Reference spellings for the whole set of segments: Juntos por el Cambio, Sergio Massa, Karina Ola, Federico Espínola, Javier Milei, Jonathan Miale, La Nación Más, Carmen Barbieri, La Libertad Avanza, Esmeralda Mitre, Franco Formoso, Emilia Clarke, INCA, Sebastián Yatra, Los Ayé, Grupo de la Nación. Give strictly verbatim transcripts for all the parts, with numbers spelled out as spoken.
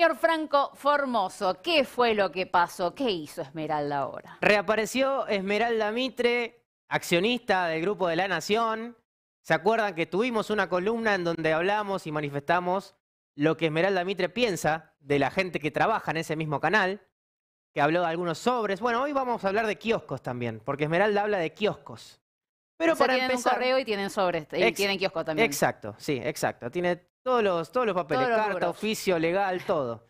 Señor Franco Formoso, ¿qué fue lo que pasó? ¿Qué hizo Esmeralda ahora? Reapareció Esmeralda Mitre, accionista del Grupo de la Nación. ¿Se acuerdan que tuvimos una columna en donde hablamos y manifestamos lo que Esmeralda Mitre piensa de la gente que trabaja en ese mismo canal? Que habló de algunos sobres. Bueno, hoy vamos a hablar de kioscos también, porque Esmeralda habla de kioscos. Pero o sea, para tienen empezar, un correo y tienen sobres, y ex, tienen kiosco también. Exacto, sí, exacto. Tiene todos los, todos los papeles, todos los carta, libros. Oficio, legal, todo.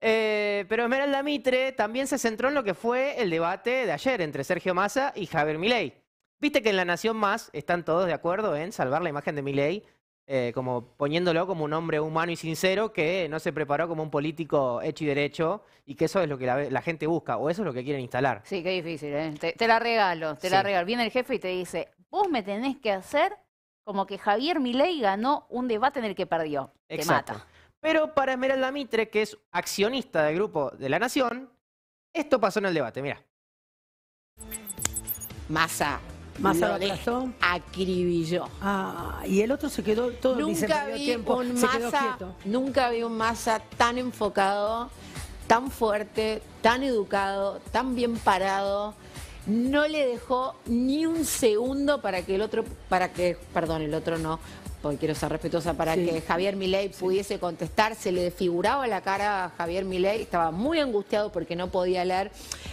Eh, pero Esmeralda Mitre también se centró en lo que fue el debate de ayer entre Sergio Massa y Javier Milei. Viste que en La Nación Más están todos de acuerdo en salvar la imagen de Milei, eh, como poniéndolo como un hombre humano y sincero que no se preparó como un político hecho y derecho, y que eso es lo que la, la gente busca, o eso es lo que quieren instalar. Sí, qué difícil, ¿eh? Te, te la regalo, te sí. la regalo. Viene el jefe y te dice, vos me tenés que hacer... como que Javier Milei ganó un debate en el que perdió. Exacto. Te mata. Pero para Esmeralda Mitre, que es accionista del Grupo de la Nación, esto pasó en el debate, mirá. Massa. Massa lo aplastó. Acribilló. Ah, y el otro se quedó todo nunca vi tiempo, un se Massa, quedó Nunca vi un Massa tan enfocado, tan fuerte, tan educado, tan bien parado. No le dejó ni un segundo para que el otro, para que, perdón, el otro no, porque quiero ser respetuosa, para sí. que Javier Milei pudiese sí. contestar. Se le desfiguraba la cara a Javier Milei, estaba muy angustiado porque no podía leer.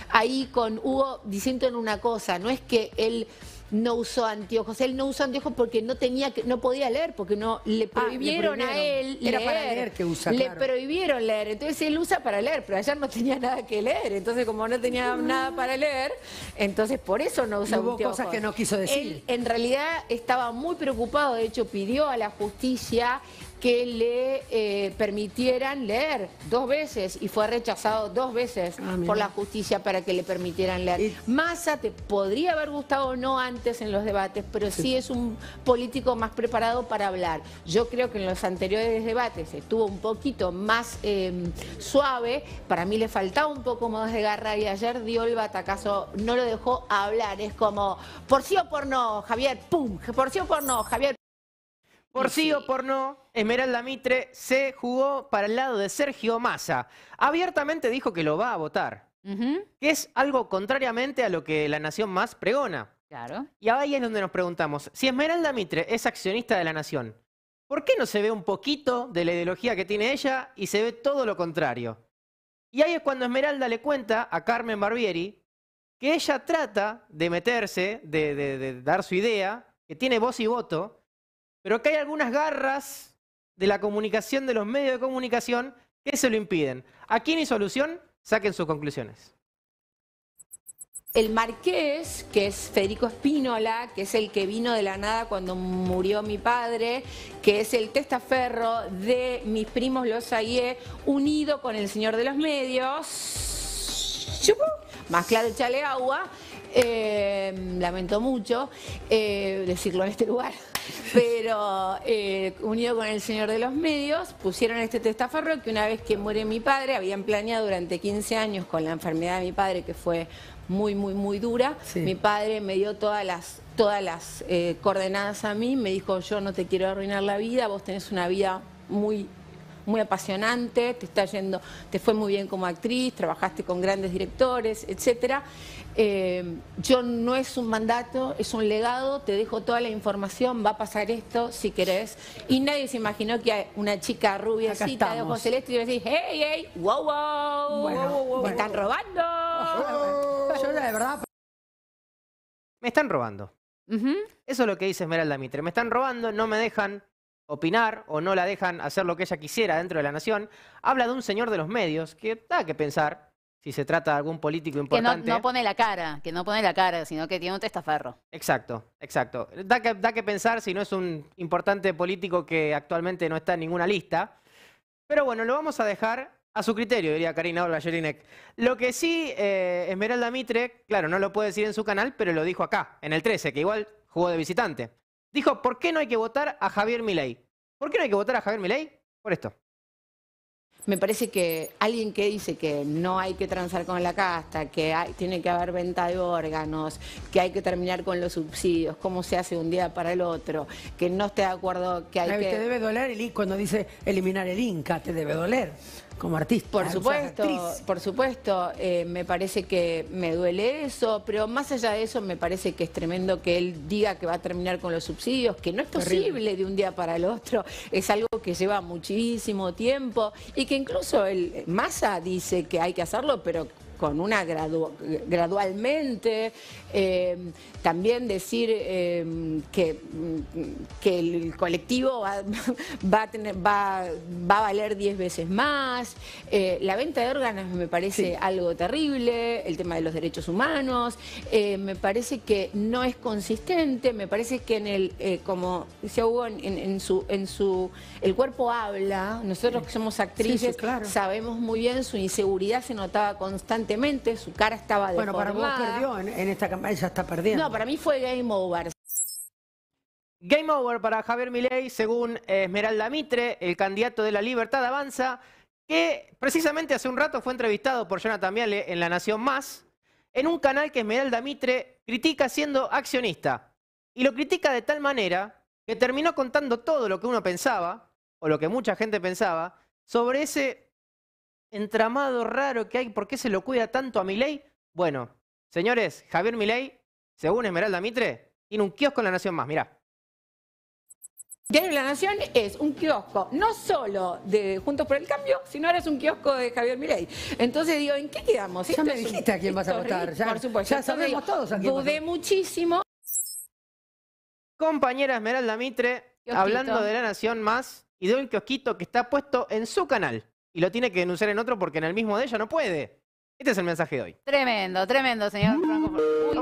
Ahí con Hugo diciendo en una cosa, no es que él no usó anteojos, él no usó anteojos porque no tenía, que, no podía leer, porque no le prohibieron, ah, le prohibieron. a él leer. Era para leer que usa, Le claro. prohibieron leer, entonces él usa para leer, pero ayer no tenía nada que leer, entonces como no tenía mm. nada para leer, entonces por eso no usa anteojos. Hubo cosas que no quiso decir. Él en realidad estaba muy preocupado, de hecho pidió a la justicia que le eh, permitieran leer dos veces y fue rechazado dos veces ah, por la justicia para que le permitieran leer. Y... Massa te podría haber gustado o no antes en los debates, pero sí. sí es un político más preparado para hablar. Yo creo que en los anteriores debates estuvo un poquito más eh, suave, para mí le faltaba un poco más de garra y ayer dio el batacazo, no lo dejó hablar, es como por sí o por no, Javier, pum, por sí o por no, Javier. Por sí, sí o por no, Esmeralda Mitre se jugó para el lado de Sergio Massa. Abiertamente dijo que lo va a votar, uh-huh. que es algo contrariamente a lo que La Nación Más pregona. Claro. Y ahí es donde nos preguntamos, si Esmeralda Mitre es accionista de La Nación, ¿por qué no se ve un poquito de la ideología que tiene ella y se ve todo lo contrario? Y ahí es cuando Esmeralda le cuenta a Carmen Barbieri que ella trata de meterse, de, de, de dar su idea, que tiene voz y voto, pero que hay algunas garras de la comunicación, de los medios de comunicación, que se lo impiden. Aquí ni solución, saquen sus conclusiones. El marqués, que es Federico Espínola, que es el que vino de la nada cuando murió mi padre, que es el testaferro de mis primos Los Ayé, unido con el señor de los medios, chupu, más claro echale agua, eh, lamento mucho eh, decirlo en este lugar. Pero eh, unido con el señor de los medios, pusieron este testaferro que una vez que muere mi padre, habían planeado durante quince años con la enfermedad de mi padre, que fue muy, muy, muy dura. Sí. Mi padre me dio todas las, todas las eh, coordenadas a mí, me dijo, yo no te quiero arruinar la vida, vos tenés una vida muy... muy apasionante, te está yendo, te fue muy bien como actriz, trabajaste con grandes directores, etcétera. Eh, yo no es un mandato, es un legado, te dejo toda la información, va a pasar esto si querés. Y nadie se imaginó que una chica rubiacita de ojos celestes iba a decir, hey, hey, wow, wow, bueno, wow, wow, me están robando. Oh, yo la verdad... Me están robando. Uh-huh. Eso es lo que dice Esmeralda Mitre, me están robando, no me dejan opinar o no la dejan hacer lo que ella quisiera dentro de La Nación. Habla de un señor de los medios que da que pensar si se trata de algún político importante. Que no, no pone la cara, que no pone la cara, sino que tiene un testaferro. Exacto, exacto. Da que, da que pensar si no es un importante político que actualmente no está en ninguna lista. Pero bueno, lo vamos a dejar a su criterio, diría Karina Ola. Lo que sí, eh, Esmeralda Mitre, claro, no lo puede decir en su canal, pero lo dijo acá, en el trece, que igual jugó de visitante. Dijo, ¿por qué no hay que votar a Javier Milei? ¿Por qué no hay que votar a Javier Milei? Por esto. Me parece que alguien que dice que no hay que transar con la casta, que hay, tiene que haber venta de órganos, que hay que terminar con los subsidios, cómo se hace de un día para el otro, que no esté de acuerdo que hay que... Te debe doler el, cuando dice eliminar el INCA, te debe doler. Como artista. Por supuesto, por supuesto. Eh, me parece que me duele eso, pero más allá de eso me parece que es tremendo que él diga que va a terminar con los subsidios, que no es posible de un día para el otro. Es algo que lleva muchísimo tiempo y que incluso el Massa dice que hay que hacerlo, pero con una gradu gradualmente, eh, también decir eh, que, que el colectivo va, va, a, tener, va, va a valer diez veces más, eh, la venta de órganos me parece sí. algo terrible, el tema de los derechos humanos, eh, me parece que no es consistente, me parece que en el, eh, como decía Hugo, en, en, su, en su, el cuerpo habla, nosotros que somos actrices sí, sí, claro. sabemos muy bien, su inseguridad se notaba constantemente. Su cara estaba deformada. Bueno, para vos perdió en, en esta campaña, ya está perdiendo. No, para mí fue game over. Game over para Javier Milei, según Esmeralda Mitre, el candidato de La Libertad Avanza, que precisamente hace un rato fue entrevistado por Jonathan Miale en La Nación Más, en un canal que Esmeralda Mitre critica siendo accionista. Y lo critica de tal manera que terminó contando todo lo que uno pensaba, o lo que mucha gente pensaba, sobre ese entramado raro que hay, ¿por qué se lo cuida tanto a Milei? Bueno, señores, Javier Milei, según Esmeralda Mitre, tiene un kiosco en La Nación Más, mirá. Diario La Nación es un kiosco, no solo de Juntos por el Cambio, sino ahora es un kiosco de Javier Milei. Entonces digo, ¿en qué quedamos? Ya me dijiste a quién vas a votar, ya, por supuesto, ya sabemos todos a quién votar. Dudé muchísimo. Compañera Esmeralda Mitre, kiosquito. Hablando de La Nación Más y de un kiosquito que está puesto en su canal. Y lo tiene que denunciar en otro porque en el mismo de ella no puede. Este es el mensaje de hoy. Tremendo, tremendo, señor Franco Formoso.